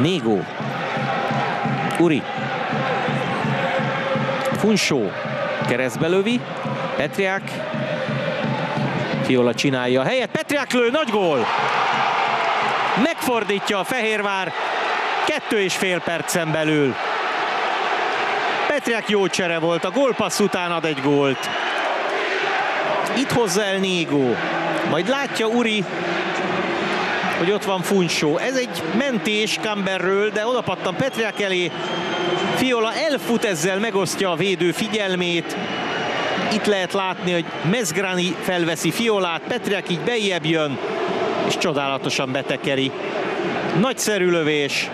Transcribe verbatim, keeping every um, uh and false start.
Nego. Uri. Funsho keresztbe lövi. Petryak. Fiola csinálja a helyet. Petryak lő, nagy gól! Megfordítja a Fehérvár kettő és fél percen belül. Petryak jó csere volt, a gólpassz után ad egy gólt. Itt hozza el Nego. Majd látja Uri, hogy ott van Funsho. Ez egy mentés Camberről, de odapattan Petryak elé. Fiola elfut, ezzel megosztja a védő figyelmét. Itt lehet látni, hogy Mezgrani felveszi Fiolát, Petryak így bejjebb jön, és csodálatosan betekeri. Nagyszerű lövés.